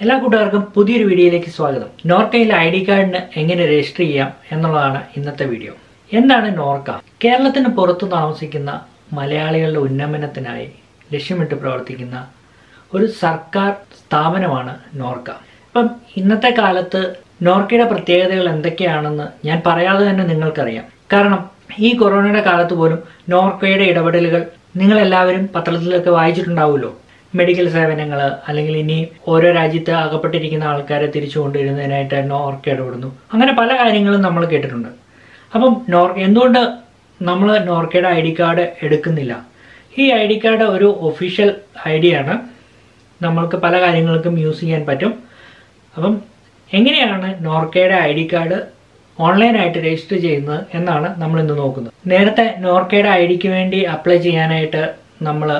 Hello, കൂട്ടുകാർക്കും പുതിയൊരു വീഡിയോയിലേക്ക് സ്വാഗതം. നോർക്കയിലെ ഐഡി കാർഡിനെ എങ്ങനെ രജിസ്റ്റർ ചെയ്യാം എന്നുള്ളതാണ് ഇന്നത്തെ വീഡിയോ. എന്താണ് നോർക്ക? കേരളത്തിന് പുറത്തു താമസിക്കുന്ന മലയാളികളുടെ ഉന്നമനത്തിനായി ലക്ഷ്യമിട്ട് പ്രവർത്തിക്കുന്ന ഒരു സർക്കാർ സ്ഥാപനമാണ് നോർക്ക. അപ്പം ഇന്നത്തെ കാലത്ത് നോർക്കയുടെ പ്രത്യേകതകൾ എന്തൊക്കെയാണെന്ന് ഞാൻ പറയാതെ തന്നെ നിങ്ങൾക്കറിയാം. കാരണം ഈ കൊറോണയുടെ കാലത്ത് പോലും നോർക്കയുടെ ഇടപെടലുകൾ നിങ്ങളെല്ലാവരും പത്രത്തിലൊക്കെ വായിച്ചിട്ടുണ്ടാവുമല്ലോ. മെഡിക്കൽ സേവനങ്ങൾ അല്ലെങ്കിൽ ഇനി ഓരോ രാജ്യത്ത് അകപ്പെട്ടിരിക്കുന്ന ആൾക്കാരെ തിരിച്ചു കൊണ്ടുവരുന്നതിനായിട്ട് നോർക്ക ഇടപെടുന്നു. അങ്ങനെ പല കാര്യങ്ങളും നമ്മൾ കേട്ടിട്ടുണ്ട്. അപ്പം എന്തുകൊണ്ട് നമ്മൾ നോർക്കയുടെ ഐ ഡി കാർഡ് എടുക്കുന്നില്ല? ഈ ഐ ഡി കാർഡ് ഒരു ഒഫീഷ്യൽ ഐ ഡി ആണ്. നമ്മൾക്ക് പല കാര്യങ്ങൾക്കും യൂസ് ചെയ്യാൻ പറ്റും. അപ്പം എങ്ങനെയാണ് നോർക്കയുടെ ഐ ഡി കാർഡ് ഓൺലൈനായിട്ട് രജിസ്റ്റർ ചെയ്യുന്നത് എന്നാണ് നമ്മൾ ഇന്ന് നോക്കുന്നത്. നേരത്തെ നോർക്കയുടെ ഐ ഡിക്ക് വേണ്ടി അപ്ലൈ ചെയ്യാനായിട്ട് നമ്മൾ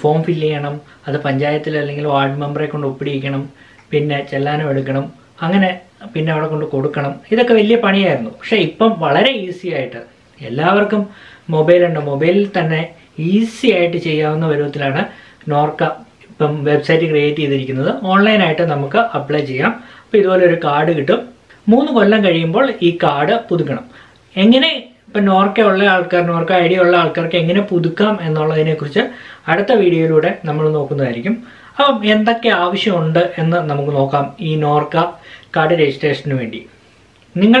ഫോം ഫില്ല് ചെയ്യണം, അത് പഞ്ചായത്തിൽ അല്ലെങ്കിൽ വാർഡ് മെമ്പറെ കൊണ്ട് ഒപ്പിടിയിക്കണം, പിന്നെ ചെല്ലാനും എടുക്കണം, അങ്ങനെ പിന്നെ അവിടെ കൊണ്ട് കൊടുക്കണം. ഇതൊക്കെ വലിയ പണിയായിരുന്നു. പക്ഷേ ഇപ്പം വളരെ ഈസി ആയിട്ട് എല്ലാവർക്കും മൊബൈലുണ്ട്, മൊബൈലിൽ തന്നെ ഈസി ആയിട്ട് ചെയ്യാവുന്ന വിധത്തിലാണ് നോർക്ക ഇപ്പം വെബ്സൈറ്റ് ക്രിയേറ്റ് ചെയ്തിരിക്കുന്നത്. ഓൺലൈനായിട്ട് നമുക്ക് അപ്ലൈ ചെയ്യാം. അപ്പോൾ ഇതുപോലെ ഒരു കാർഡ് കിട്ടും. 3 കൊല്ലം കഴിയുമ്പോൾ ഈ കാർഡ് പുതുക്കണം. എങ്ങനെ ഇപ്പം നോർക്ക ഐ ഡി ഉള്ള ആൾക്കാർക്ക് എങ്ങനെ പുതുക്കാം എന്നുള്ളതിനെക്കുറിച്ച് അടുത്ത വീഡിയോയിലൂടെ നമ്മൾ നോക്കുന്നതായിരിക്കും. അപ്പം എന്തൊക്കെ ആവശ്യമുണ്ട് എന്ന് നമുക്ക് നോക്കാം. ഈ നോർക്ക കാർഡ് രജിസ്ട്രേഷന് വേണ്ടി നിങ്ങൾ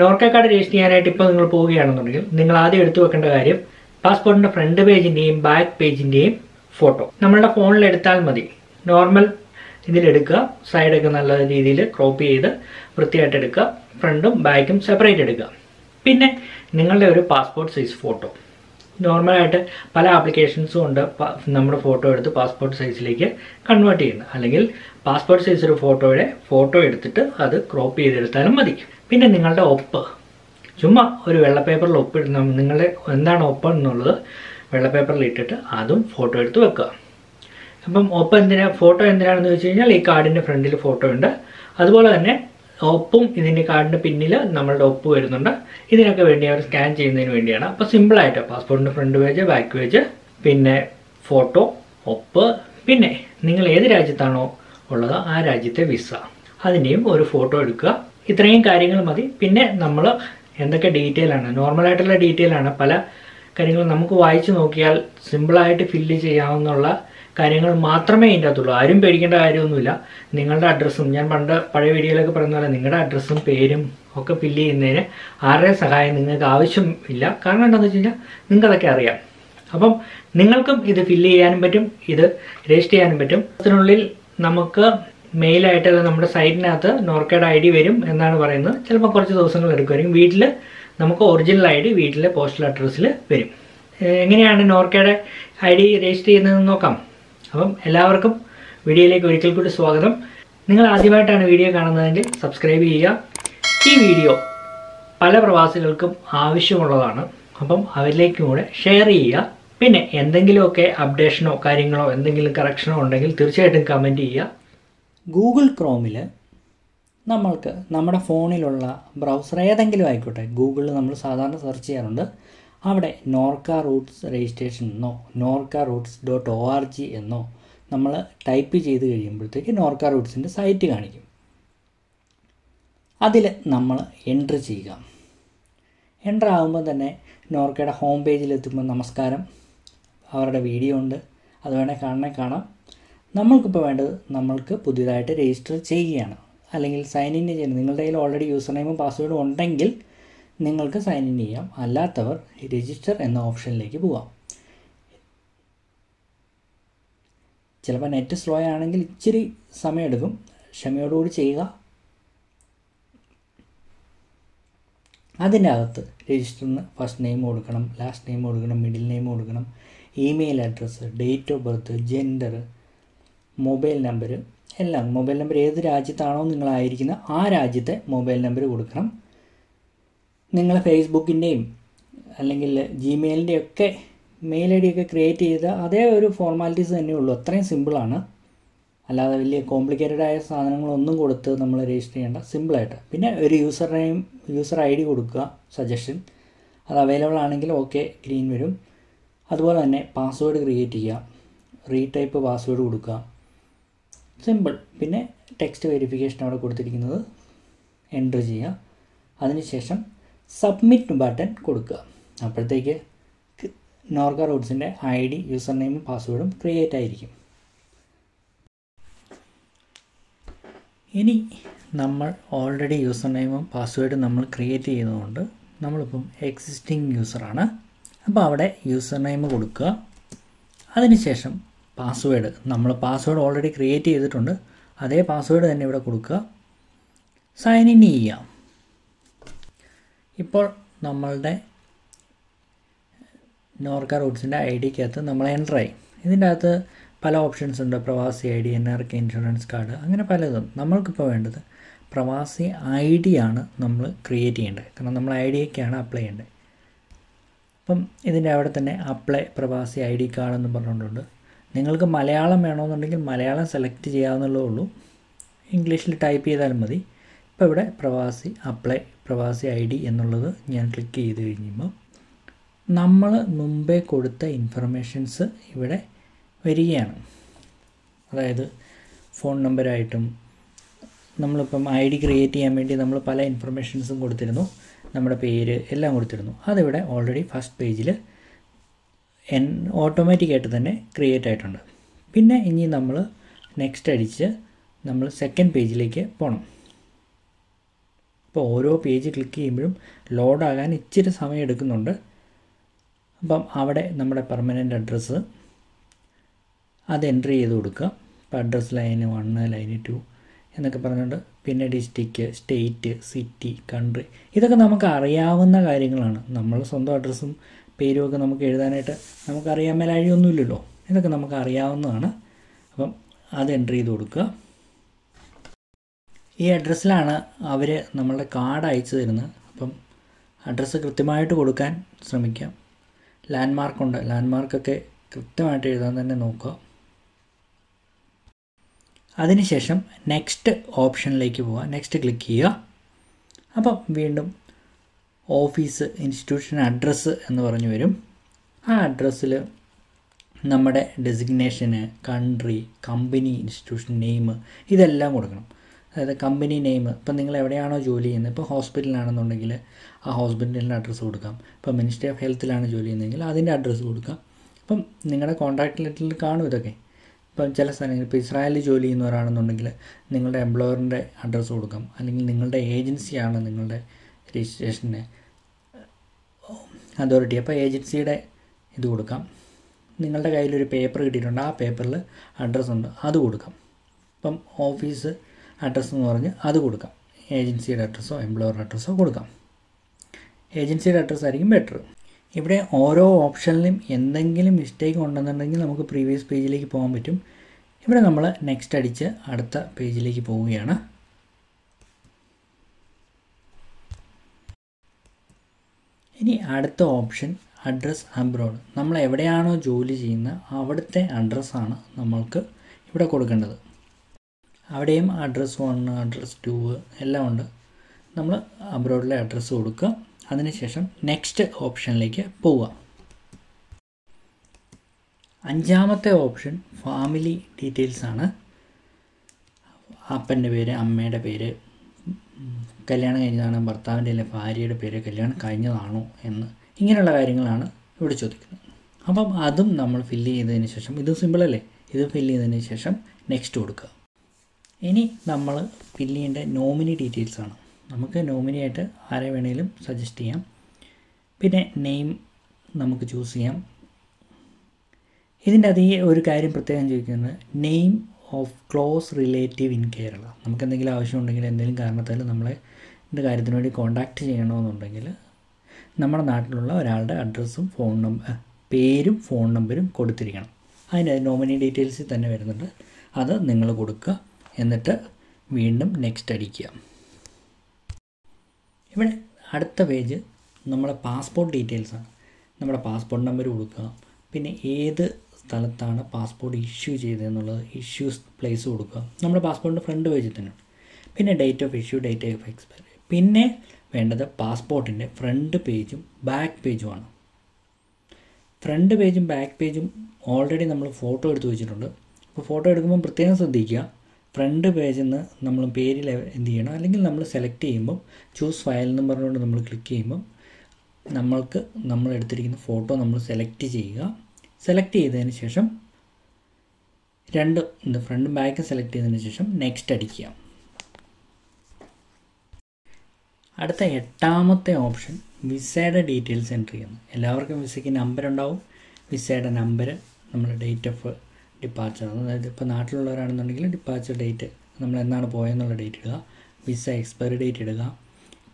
നോർക്ക കാർഡ് രജിസ്റ്റർ ചെയ്യാനായിട്ട് ഇപ്പോൾ നിങ്ങൾ പോവുകയാണെന്നുണ്ടെങ്കിൽ നിങ്ങൾ ആദ്യം എടുത്തു വെക്കേണ്ട കാര്യം പാസ്പോർട്ടിൻ്റെ ഫ്രണ്ട് പേജിൻ്റെയും ബാക്ക് പേജിൻ്റെയും ഫോട്ടോ നമ്മളുടെ ഫോണിൽ എടുത്താൽ മതി. നോർമൽ ഇതിലെടുക്കുക, സൈഡൊക്കെ നല്ല രീതിയിൽ ക്രോപ്പ് ചെയ്ത് വൃത്തിയായിട്ട് എടുക്കുക, ഫ്രണ്ടും ബാക്കും സെപ്പറേറ്റ് എടുക്കുക. പിന്നെ നിങ്ങളുടെ ഒരു പാസ്പോർട്ട് സൈസ് ഫോട്ടോ. നോർമലായിട്ട് പല ആപ്ലിക്കേഷൻസും ഉണ്ട് നമ്മുടെ ഫോട്ടോ എടുത്ത് പാസ്പോർട്ട് സൈസിലേക്ക് കൺവേർട്ട് ചെയ്യുന്നത്. അല്ലെങ്കിൽ പാസ്പോർട്ട് സൈസ് ഒരു ഫോട്ടോയുടെ ഫോട്ടോ എടുത്തിട്ട് അത് ക്രോപ്പ് ചെയ്തെടുത്താലും മതി. പിന്നെ നിങ്ങളുടെ ഒപ്പ്, ചുമ്മാ ഒരു വെള്ളപ്പേപ്പറിൽ ഒപ്പിടുന്ന നിങ്ങളുടെ എന്താണ് ഒപ്പ് എന്നുള്ളത് വെള്ളപ്പേപ്പറിൽ ഇട്ടിട്ട് അതും ഫോട്ടോ എടുത്ത് വെക്കുക. അപ്പം ഒപ്പം ഫോട്ടോ എന്തിനാണെന്ന് വെച്ച് കഴിഞ്ഞാൽ ഈ കാർഡിൻ്റെ ഫ്രണ്ടിൽ ഫോട്ടോ ഉണ്ട്. അതുപോലെ തന്നെ ഒപ്പും ഇതിൻ്റെ കാർഡിൻ്റെ പിന്നിൽ നമ്മളുടെ ഒപ്പ് വരുന്നുണ്ട്. ഇതിനൊക്കെ വേണ്ടി അവർ സ്കാൻ ചെയ്യുന്നതിന് വേണ്ടിയാണ്. അപ്പോൾ സിമ്പിളായിട്ട് പാസ്പോർട്ടിൻ്റെ ഫ്രണ്ട് പേജ്, ബാക്ക് പേജ്, പിന്നെ ഫോട്ടോ, ഒപ്പ്, പിന്നെ നിങ്ങൾ ഏത് രാജ്യത്താണോ ഉള്ളത് ആ രാജ്യത്തെ വിസ അതിൻ്റെയും ഒരു ഫോട്ടോ എടുക്കുക. ഇത്രയും കാര്യങ്ങൾ മതി. പിന്നെ നമ്മൾ എന്തൊക്കെ ഡീറ്റെയിൽ ആണ്, നോർമലായിട്ടുള്ള ഡീറ്റെയിൽ ആണ്, പല കാര്യങ്ങളും നമുക്ക് വായിച്ച് നോക്കിയാൽ സിമ്പിളായിട്ട് ഫില്ല് ചെയ്യാവുന്ന കാര്യങ്ങൾ മാത്രമേ ഇതിൻ്റെ അകത്തുള്ളൂ. ആരും പേടിക്കേണ്ട കാര്യമൊന്നുമില്ല. നിങ്ങളുടെ അഡ്രസ്സും, ഞാൻ പണ്ട് പഴയ വീഡിയോയിലൊക്കെ പറയുന്ന പോലെ, നിങ്ങളുടെ അഡ്രസ്സും പേരും ഒക്കെ ഫില്ല് ചെയ്യുന്നതിന് ആരുടെയും സഹായം നിങ്ങൾക്ക് ആവശ്യമില്ല. കാരണം എന്താണെന്ന് വെച്ച് കഴിഞ്ഞാൽ നിങ്ങൾക്കതൊക്കെ അറിയാം. അപ്പം നിങ്ങൾക്കും ഇത് ഫില്ല് ചെയ്യാനും പറ്റും, ഇത് രജിസ്റ്റർ ചെയ്യാനും പറ്റും. അതിനുള്ളിൽ നമുക്ക് മെയിലായിട്ട് നമ്മുടെ സൈറ്റിനകത്ത് നോർക്കയുടെ ഐ ഡി വരും എന്നാണ് പറയുന്നത്. ചിലപ്പോൾ കുറച്ച് ദിവസങ്ങൾ എടുക്കുമായിരിക്കും. വീട്ടിൽ നമുക്ക് ഒറിജിനൽ ഐ ഡി വീട്ടിലെ പോസ്റ്റൽ അഡ്രസ്സിൽ വരും. എങ്ങനെയാണ് നോർക്കയുടെ ഐ ഡി രജിസ്റ്റർ ചെയ്യുന്നതെന്ന് നോക്കാം. അപ്പം എല്ലാവർക്കും വീഡിയോയിലേക്ക് ഒരിക്കൽ കൂടി സ്വാഗതം. നിങ്ങൾ ആദ്യമായിട്ടാണ് വീഡിയോ കാണുന്നതെങ്കിൽ സബ്സ്ക്രൈബ് ചെയ്യുക. ഈ വീഡിയോ പല പ്രവാസികൾക്കും ആവശ്യമുള്ളതാണ്. അപ്പം അവരിലേക്കും കൂടെ ഷെയർ ചെയ്യുക. പിന്നെ എന്തെങ്കിലുമൊക്കെ അപ്ഡേഷനോ കാര്യങ്ങളോ എന്തെങ്കിലും കറക്ഷനോ ഉണ്ടെങ്കിൽ തീർച്ചയായിട്ടും കമൻറ്റ് ചെയ്യുക. ഗൂഗിൾ ക്രോമിൽ നമ്മൾക്ക് നമ്മുടെ ഫോണിലുള്ള ബ്രൗസർ ഏതെങ്കിലും ആയിക്കോട്ടെ, ഗൂഗിളിൽ നമ്മൾ സാധാരണ സെർച്ച് ചെയ്യാറുണ്ട്. അവിടെ നോർക്ക റൂട്ട്സ് രജിസ്ട്രേഷൻ എന്നോ norkaroots.org എന്നോ നമ്മൾ ടൈപ്പ് ചെയ്ത് കഴിയുമ്പോഴത്തേക്ക് നോർക്ക റൂട്ട്സിൻ്റെ സൈറ്റ് കാണിക്കും. അതിൽ നമ്മൾ എൻ്റർ ചെയ്യുക. എൻ്റർ ആകുമ്പോൾ തന്നെ നോർക്കയുടെ ഹോം പേജിലെത്തുമ്പോൾ നമസ്കാരം, അവരുടെ വീഡിയോ ഉണ്ട്, അത് വേണേൽ കാണാം. നമ്മൾക്കിപ്പോൾ വേണ്ടത് നമ്മൾക്ക് പുതിയതായിട്ട് രജിസ്റ്റർ ചെയ്യുകയാണ് അല്ലെങ്കിൽ സൈൻ ഇൻ ചെയ്യണം. നിങ്ങളുടെ കയ്യിൽ ഓൾറെഡി യൂസർ നെയിമും പാസ്വേഡും ഉണ്ടെങ്കിൽ നിങ്ങൾക്ക് സൈൻ ഇൻ ചെയ്യാം. അല്ലാത്തവർ രജിസ്റ്റർ എന്ന ഓപ്ഷനിലേക്ക് പോവാം. ചിലപ്പോൾ നെറ്റ് സ്ലോ ആണെങ്കിൽ ഇച്ചിരി സമയമെടുക്കും, ക്ഷമയോടുകൂടി ചെയ്യുക. അതിൻ്റെ അകത്ത് രജിസ്റ്ററിന് ഫസ്റ്റ് നെയിം കൊടുക്കണം, ലാസ്റ്റ് നെയിം കൊടുക്കണം, മിഡിൽ നെയിം കൊടുക്കണം, email address, date of birth, gender, mobile number, എല്ലാം. മൊബൈൽ നമ്പർ ഏത് രാജ്യത്താണോ നിങ്ങളായിരിക്കുന്നത് ആ രാജ്യത്തെ മൊബൈൽ നമ്പർ കൊടുക്കണം. നിങ്ങൾ ഫേസ്ബുക്കിൻ്റെയും അല്ലെങ്കിൽ ജിമെയിലിൻ്റെയും ഒക്കെ മെയിൽ ഐ ഡിയൊക്കെ ക്രിയേറ്റ് ചെയ്ത അതേ ഒരു ഫോർമാലിറ്റീസ് തന്നെയുള്ളൂ. അത്രയും സിമ്പിളാണ്. അല്ലാതെ വലിയ കോംപ്ലിക്കേറ്റഡ് ആയ സാധനങ്ങളൊന്നും കൊടുത്ത് നമ്മൾ രജിസ്റ്റർ ചെയ്യേണ്ട. സിമ്പിളായിട്ട് പിന്നെ ഒരു user name, user I D കൊടുക്കുക, സജഷൻ. അത് അവൈലബിൾ ആണെങ്കിൽ ഓക്കെ ഗ്രീൻ വരും. അതുപോലെ തന്നെ പാസ്വേഡ് ക്രിയേറ്റ് ചെയ്യുക, റീടൈപ്പ് പാസ്വേഡ് കൊടുക്കുക. സിമ്പിൾ. പിന്നെ ടെക്സ്റ്റ് വെരിഫിക്കേഷൻ അവിടെ കൊടുത്തിരിക്കുന്നത് എൻ്റർ ചെയ്യുക, അതിനുശേഷം സബ്മിറ്റ് ബട്ടൺ കൊടുക്കുക. അപ്പോഴത്തേക്ക് നോർക്ക റൂട്ട്സിൻ്റെ ഐ ഡി, യൂസർ നെയിമും പാസ്വേഡും ക്രിയേറ്റ് ആയിരിക്കും. ഇനി നമ്മൾ ഓൾറെഡി യൂസർ നെയിമും പാസ്വേഡും നമ്മൾ ക്രിയേറ്റ് ചെയ്യുന്നതുകൊണ്ട് നമ്മളിപ്പം എക്സിസ്റ്റിംഗ് യൂസറാണ്. അപ്പോൾ അവിടെ യൂസർ നെയിം കൊടുക്കുക, അതിനുശേഷം പാസ്വേഡ്, നമ്മൾ പാസ്വേഡ് ഓൾറെഡി ക്രിയേറ്റ് ചെയ്തിട്ടുണ്ട്, അതേ പാസ്വേഡ് തന്നെ ഇവിടെ കൊടുക്കുക, സൈൻ ഇൻ ചെയ്യാം. ഇപ്പോൾ നമ്മളുടെ നോർക്ക റൂട്ട്സിൻ്റെ ഐ ഡിക്കകത്ത് നമ്മൾ എൻ്റർ ആയി. ഇതിൻ്റെ അകത്ത് പല ഓപ്ഷൻസ് ഉണ്ട്, Pravasi I D, NRK insurance card, അങ്ങനെ പലതും. നമ്മൾക്കിപ്പോൾ വേണ്ടത് പ്രവാസി ഐ ഡി ആണ് നമ്മൾ ക്രിയേറ്റ് ചെയ്യേണ്ടത്, കാരണം നമ്മൾ ഐ ഡിയൊക്കെയാണ് അപ്ലൈ ചെയ്യേണ്ടത്. അപ്പം ഇതിൻ്റെ അവിടെ തന്നെ അപ്ലൈ പ്രവാസി ഐ ഡി കാർഡ് എന്ന് പറഞ്ഞുകൊണ്ടുണ്ട്. നിങ്ങൾക്ക് മലയാളം വേണമെന്നുണ്ടെങ്കിൽ മലയാളം സെലക്ട് ചെയ്യാവുന്നുള്ളൂ ഉള്ളൂ, ഇംഗ്ലീഷിൽ ടൈപ്പ് ചെയ്താലും മതി. ഇപ്പോൾ ഇവിടെ പ്രവാസി അപ്ലൈ പ്രവാസി ഐ ഡി എന്നുള്ളത് ഞാൻ ക്ലിക്ക് ചെയ്ത് കഴിയുമ്പോൾ നമ്മൾ മുമ്പേ കൊടുത്ത ഇൻഫർമേഷൻസ് ഇവിടെ വരികയാണ്. അതായത് ഫോൺ നമ്പറായിട്ടും, നമ്മളിപ്പം ഐ ഡി ക്രിയേറ്റ് ചെയ്യാൻ വേണ്ടി നമ്മൾ പല ഇൻഫർമേഷൻസും കൊടുത്തിരുന്നു, നമ്മുടെ പേര് എല്ലാം കൊടുത്തിരുന്നു. അതിവിടെ ഓൾറെഡി ഫസ്റ്റ് പേജിൽ ഓട്ടോമാറ്റിക്കായിട്ട് തന്നെ ക്രിയേറ്റ് ആയിട്ടുണ്ട്. പിന്നെ ഇനി നമ്മൾ നെക്സ്റ്റ് അടിച്ച് നമ്മൾ സെക്കൻഡ് പേജിലേക്ക് പോകണം. അപ്പോൾ ഓരോ പേജ് ക്ലിക്ക് ചെയ്യുമ്പോഴും ലോഡാകാൻ ഇച്ചിരി സമയം എടുക്കുന്നുണ്ട്. അപ്പം അവിടെ നമ്മുടെ പെർമനൻ്റ് അഡ്രസ്സ് അത് എൻട്രി ചെയ്ത് കൊടുക്കുക. ഇപ്പോൾ അഡ്രസ്സ് ലൈന് 1, ലൈന് 2 എന്നൊക്കെ പറഞ്ഞുകൊണ്ട്, പിന്നെ ഡിസ്ട്രിക്റ്റ്, സ്റ്റേറ്റ്, സിറ്റി, കൺട്രി, ഇതൊക്കെ നമുക്ക് അറിയാവുന്ന കാര്യങ്ങളാണ്. നമ്മൾ സ്വന്തം അഡ്രസ്സും പേരുമൊക്കെ നമുക്ക് എഴുതാനായിട്ട് നമുക്കറിയാൻ മേലഴിയൊന്നുമില്ലല്ലോ, ഇതൊക്കെ നമുക്ക് അറിയാവുന്നതാണ്. അപ്പം അത് എൻ്റർ ചെയ്ത് കൊടുക്കുക. ഈ അഡ്രസ്സിലാണ് അവർ നമ്മളുടെ കാർഡ് അയച്ചു തരുന്നത്. അപ്പം അഡ്രസ്സ് കൃത്യമായിട്ട് കൊടുക്കാൻ ശ്രമിക്കാം. ലാൻഡ് മാർക്കുണ്ട്, ലാൻഡ് മാർക്കൊക്കെ കൃത്യമായിട്ട് എഴുതാൻ തന്നെ നോക്കുക. അതിനുശേഷം നെക്സ്റ്റ് ഓപ്ഷനിലേക്ക് പോവുക, നെക്സ്റ്റ് ക്ലിക്ക് ചെയ്യുക. അപ്പം വീണ്ടും ഓഫീസ്, ഇൻസ്റ്റിറ്റ്യൂഷൻ, അഡ്രസ്സ് എന്ന് പറഞ്ഞു വരും. ആ അഡ്രസ്സിൽ നമ്മുടെ ഡെസിഗ്നേഷന്, കൺട്രി, കമ്പനി, ഇൻസ്റ്റിറ്റ്യൂഷൻ നെയിം, ഇതെല്ലാം കൊടുക്കണം. അതായത് കമ്പനി നെയിം, ഇപ്പം നിങ്ങൾ എവിടെയാണോ ജോലി ചെയ്യുന്നത്, ഇപ്പോൾ ഹോസ്പിറ്റലിലാണെന്നുണ്ടെങ്കിൽ ആ ഹോസ്പിറ്റലിൻ്റെ അഡ്രസ്സ് കൊടുക്കാം. ഇപ്പോൾ മിനിസ്ട്രി ഓഫ് ഹെൽത്തിലാണ് ജോലി ചെയ്യുന്നതെങ്കിൽ അതിൻ്റെ അഡ്രസ്സ് കൊടുക്കാം. അപ്പം നിങ്ങളുടെ കോൺട്രാക്ട് ലെറ്ററിൽ കാണും ഇതൊക്കെ. ഇപ്പം ചില സ്ഥലങ്ങളിൽ ഇപ്പോൾ ഇസ്രായേലിൽ ജോലി ചെയ്യുന്നവരാണെന്നുണ്ടെങ്കിൽ നിങ്ങളുടെ എംപ്ലോയറിൻ്റെ അഡ്രസ്സ് കൊടുക്കാം, അല്ലെങ്കിൽ നിങ്ങളുടെ ഏജൻസിയാണ് നിങ്ങളുടെ രജിസ്ട്രേഷന് അതോറിറ്റി, അപ്പോൾ ഏജൻസിയുടെ ഇത് കൊടുക്കാം. നിങ്ങളുടെ കയ്യിലൊരു പേപ്പർ കിട്ടിയിട്ടുണ്ട്, ആ പേപ്പറിൽ അഡ്രസ്സുണ്ട്, അത് കൊടുക്കാം. ഇപ്പം ഓഫീസ് അഡ്രസ്സ് എന്ന് പറഞ്ഞ് അത് കൊടുക്കാം, ഏജൻസിയുടെ അഡ്രസ്സോ എംപ്ലോയറുടെ അഡ്രസ്സോ കൊടുക്കാം. ഏജൻസിയുടെ അഡ്രസ്സായിരിക്കും ബെറ്റർ. ഇവിടെ ഓരോ ഓപ്ഷനിലും എന്തെങ്കിലും മിസ്റ്റേക്ക് ഉണ്ടെന്നുണ്ടെങ്കിൽ നമുക്ക് പ്രീവിയസ് പേജിലേക്ക് പോകാൻ പറ്റും. ഇവിടെ നമ്മൾ നെക്സ്റ്റ് അടിച്ച് അടുത്ത പേജിലേക്ക് പോവുകയാണ്. ഇനി അടുത്ത ഓപ്ഷൻ അഡ്രസ്സ് അബ്രോഡ്. നമ്മൾ എവിടെയാണോ ജോലി ചെയ്യുന്നത് അവിടുത്തെ അഡ്രസ്സാണ് നമ്മൾക്ക് ഇവിടെ കൊടുക്കേണ്ടത്. അവിടെയും അഡ്രസ്സ് 1, അഡ്രസ്സ് 2 എല്ലാം ഉണ്ട്. നമ്മൾ അബ്രോഡിലെ അഡ്രസ്സ് കൊടുക്കുക, അതിനുശേഷം നെക്സ്റ്റ് ഓപ്ഷനിലേക്ക് പോവുക. അഞ്ചാമത്തെ ഓപ്ഷൻ ഫാമിലി ഡീറ്റെയിൽസ് ആണ്. അപ്പൻ്റെ പേര്, അമ്മയുടെ പേര്, കല്യാണം കഴിഞ്ഞതാണ്, ഭർത്താവിൻ്റെ അല്ലെ ഭാര്യയുടെ പേര്, കല്യാണം കഴിഞ്ഞതാണോ എന്ന്, ഇങ്ങനെയുള്ള കാര്യങ്ങളാണ് ഇവിടെ ചോദിക്കുന്നത്. അപ്പം അതും നമ്മൾ ഫില്ല് ചെയ്തതിന് ശേഷം, ഇത് സിമ്പിളല്ലേ, ഇത് ഫില്ല് ചെയ്തതിന് ശേഷം നെക്സ്റ്റ് കൊടുക്കുക. ഇനി നമ്മൾ ഫില്ല് ചെയ്യേണ്ട നോമിനി ഡീറ്റെയിൽസ് ആണ്. നമുക്ക് നോമിനിയായിട്ട് ആരെ വേണമെങ്കിലും സജസ്റ്റ് ചെയ്യാം. പിന്നെ നെയിം നമുക്ക് ചൂസ് ചെയ്യാം. ഇതിൻ്റെ അതേ ഒരു കാര്യം പ്രത്യേകം ചോദിക്കുന്നത്, name of close relative in Kerala. നമുക്ക് എന്തെങ്കിലും ആവശ്യമുണ്ടെങ്കിൽ, എന്തെങ്കിലും കാരണത്താൽ നമ്മളെ ഇതിൻ്റെ കാര്യത്തിന് വേണ്ടി കോൺടാക്റ്റ് ചെയ്യണമെന്നുണ്ടെങ്കിൽ നമ്മുടെ നാട്ടിലുള്ള ഒരാളുടെ അഡ്രസ്സും ഫോൺ നമ്പർ, പേരും ഫോൺ നമ്പരും കൊടുത്തിരിക്കണം. അതിൻ്റെ നോമിനി ഡീറ്റെയിൽസിൽ തന്നെ വരുന്നുണ്ട്, അത് നിങ്ങൾ കൊടുക്കുക. എന്നിട്ട് വീണ്ടും നെക്സ്റ്റ് അടിക്കുക. ഇവിടെ അടുത്ത പേജ് നമ്മുടെ പാസ്പോർട്ട് ഡീറ്റെയിൽസാണ്. നമ്മുടെ പാസ്പോർട്ട് നമ്പർ കൊടുക്കുക, പിന്നെ ഏത് സ്ഥലത്താണ് പാസ്പോർട്ട് ഇഷ്യൂ ചെയ്തതെന്നുള്ളത് ഇഷ്യൂസ് പ്ലേസ് കൊടുക്കുക, നമ്മുടെ പാസ്പോർട്ടിൻ്റെ ഫ്രണ്ട് പേജിൽ തന്നെ. പിന്നെ date of issue, date of expiry. പിന്നെ വേണ്ടത് പാസ്പോർട്ടിൻ്റെ ഫ്രണ്ട് പേജും ബാക്ക് പേജുമാണ്. ഫ്രണ്ട് പേജും ബാക്ക് പേജും ഓൾറെഡി നമ്മൾ ഫോട്ടോ എടുത്ത് വെച്ചിട്ടുണ്ട്. അപ്പോൾ ഫോട്ടോ എടുക്കുമ്പോൾ പ്രത്യേകം ശ്രദ്ധിക്കുക, front page in the number of page in the number select choose file number on the click game number the photo number select the front back select next addition. At the etamate option, we set a details entry. Allow can we number and out, we set a number date of departure. The departure date, number date, visa expiry date,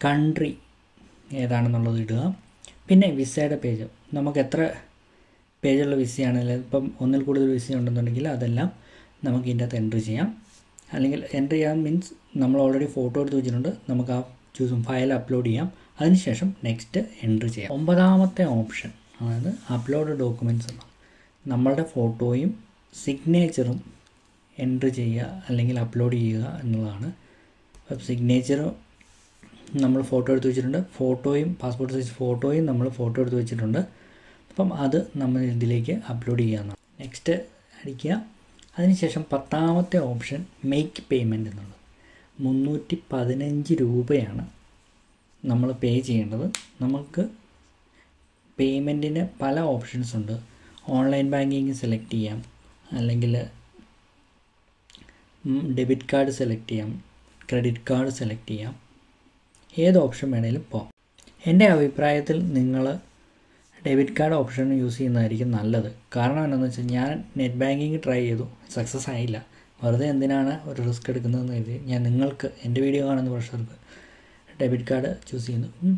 country, pin we set a page. Namaka page of Visiana, only good Visiana, the lamp, Namakita entry. Entry means number already photo to Namaka. Choose file upload ചെയ്യാം അതിനുശേഷം next enter ചെയ്യാം ഒമ്പതാമത്തെ option അതായത് upload documents ആണ് നമ്മളുടെ ഫോട്ടോയും സിഗ്നേച്ചറും entry ചെയ്യുക അല്ലെങ്കിൽ അപ്ലോഡ് ചെയ്യുക എന്നുള്ളതാണ് സിഗ്നേച്ചർ നമ്മൾ ഫോട്ടോ എടുത്തു വെച്ചിട്ടുണ്ട് ഫോട്ടോയും പാസ്പോർട്ട് സൈസ് ഫോട്ടോയും നമ്മൾ ഫോട്ടോ എടുത്തു വെച്ചിട്ടുണ്ട് അപ്പോൾ അത് നമ്മൾ ഇതിലേക്ക് അപ്ലോഡ് ചെയ്യാനാണ് next അടിക്കുക അതിനുശേഷം 10ാമത്തെ ഓപ്ഷൻ make payment എന്നാണ് 315 രൂപയാണ് നമ്മൾ പേ ചെയ്യേണ്ടത് നമുക്ക് പേയ്മെന്റിനെ പല ഓപ്ഷൻസ് ഉണ്ട് ഓൺലൈൻ ബാങ്കിംഗ് സെലക്ട് ചെയ്യാം അല്ലെങ്കിൽ ഡെബിറ്റ് കാർഡ് സെലക്ട് ചെയ്യാം ക്രെഡിറ്റ് കാർഡ് സെലക്ട് ചെയ്യാം ഏത് ഓപ്ഷൻ വേണേലും പോകാം എൻ്റെ അഭിപ്രായത്തിൽ നിങ്ങൾ ഡെബിറ്റ് കാർഡ് ഓപ്ഷൻ യൂസ് ചെയ്യുന്നതായിരിക്കും നല്ലത് കാരണം എന്താണെന്ന് വെച്ചാൽ ഞാൻ നെറ്റ് ബാങ്കിംഗ് ട്രൈ ചെയ്തു സക്സസ് ആയില്ല വറുതെ എന്തിനാണ് ഒരു റിസ്ക് എടുക്കുന്നതെന്ന് കരുതി ഞാൻ നിങ്ങൾക്ക് എൻ്റെ വീഡിയോ കാണുന്ന പ്രഷർക്ക് ഡെബിറ്റ് കാർഡ് ചൂസ് ചെയ്യുന്നു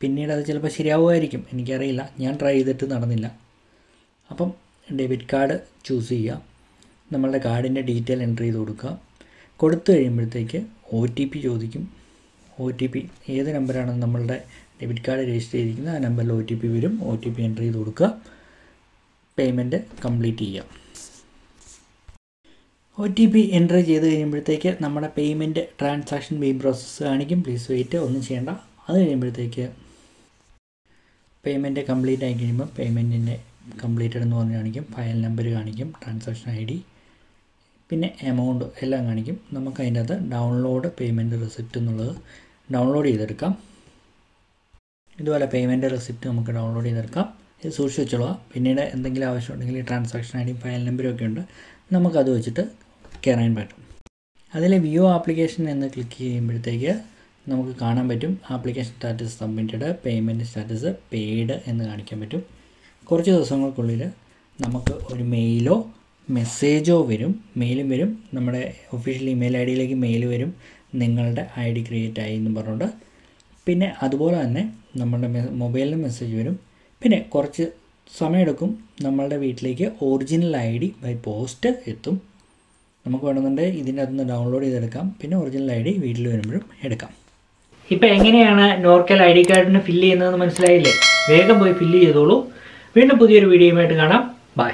പിന്നീട് അത് ചിലപ്പോൾ ശരിയാവുമായിരിക്കും എനിക്കറിയില്ല ഞാൻ ട്രൈ ചെയ്തിട്ട് നടന്നില്ല അപ്പം ഡെബിറ്റ് കാർഡ് ചൂസ് ചെയ്യുക നമ്മളുടെ കാർഡിൻ്റെ ഡീറ്റെയിൽ എൻ്റർ ചെയ്ത് കൊടുക്കുക കൊടുത്തു കഴിയുമ്പോഴത്തേക്ക് ഒ ടി പി ചോദിക്കും ഒ ടി പി ഏത് നമ്പറാണ് നമ്മളുടെ ഡെബിറ്റ് കാർഡ് രജിസ്റ്റർ ചെയ്തിരിക്കുന്നത് ആ നമ്പറിൽ ഒ ടി പി വരും ഒ ടി പി എൻ്റർ ചെയ്ത് കൊടുക്കുക പേയ്മെൻറ്റ് കംപ്ലീറ്റ് ചെയ്യുക OTP enter ചെയ്തു കഴിയുമ്പോഴത്തേക്ക് നമ്മുടെ പേയ്മെൻറ്റ് ട്രാൻസാക്ഷൻ ബീം പ്രോസസ്സ് കാണിക്കും പ്ലീസ് വെയിറ്റ് ഒന്നും ചെയ്യണ്ട അത് കഴിയുമ്പോഴത്തേക്ക് പേയ്മെൻറ്റ് കംപ്ലീറ്റ് ആയി കഴിയുമ്പോൾ പേയ്മെൻറ്റിൻ്റെ കംപ്ലീറ്റഡ് എന്ന് പറഞ്ഞ് കാണിക്കും ഫയൽ നമ്പർ കാണിക്കും ട്രാൻസാക്ഷൻ ഐ ഡി പിന്നെ എമൗണ്ട് എല്ലാം കാണിക്കും നമുക്ക് അതിൻ്റെ അകത്ത് ഡൗൺലോഡ് പേയ്മെൻറ്റ് റെസിപ്റ്റ് എന്നുള്ളത് ഡൗൺലോഡ് ചെയ്തെടുക്കാം ഇതുപോലെ പേയ്മെൻറ്റ് റെസിപ്റ്റ് നമുക്ക് ഡൗൺലോഡ് ചെയ്തെടുക്കാം ഇത് സൂക്ഷിച്ച് വെച്ചോളുക പിന്നീട് എന്തെങ്കിലും ആവശ്യമുണ്ടെങ്കിൽ ട്രാൻസാക്ഷൻ ഐ ഡിയും ഫയൽ നമ്പരും ഒക്കെ ഉണ്ട് നമുക്കത് വെച്ചിട്ട് കയറാൻ പറ്റും അതിൽ വ്യൂ ആപ്ലിക്കേഷൻ എന്ന് ക്ലിക്ക് ചെയ്യുമ്പോഴത്തേക്ക് നമുക്ക് കാണാൻ പറ്റും application status submitted payment status paid എന്ന് കാണിക്കാൻ പറ്റും കുറച്ച് ദിവസങ്ങൾക്കുള്ളിൽ നമുക്ക് ഒരു മെയിലോ മെസ്സേജോ വരും മെയിലും വരും നമ്മുടെ ഒഫീഷ്യൽ ഇമെയിൽ ഐ ഡിയിലേക്ക് മെയിൽ വരും നിങ്ങളുടെ ഐ ഡി ക്രിയേറ്റ് ആയി എന്ന് പറഞ്ഞുകൊണ്ട് പിന്നെ അതുപോലെ തന്നെ നമ്മുടെ മൊബൈലിൽ മെസ്സേജ് വരും പിന്നെ കുറച്ച് സമയമെടുക്കും നമ്മളുടെ വീട്ടിലേക്ക് original I D by post എത്തും നമുക്ക് വേണമെന്നുണ്ടെങ്കിൽ ഇതിൻ്റെ അകത്ത് നിന്ന് ഡൗൺലോഡ് ചെയ്തെടുക്കാം പിന്നെ ഒറിജിനൽ ഐ ഡി വീട്ടിൽ വരുമ്പോഴും എടുക്കാം ഇപ്പോൾ എങ്ങനെയാണ് നോർക്കൽ ഐ ഡി കാർഡിന് ഫില്ല് ചെയ്യുന്നതെന്ന് മനസ്സിലായില്ലേ വേഗം പോയി ഫില്ല് ചെയ്തോളൂ വീണ്ടും പുതിയൊരു വീഡിയോയുമായിട്ട് കാണാം ബൈ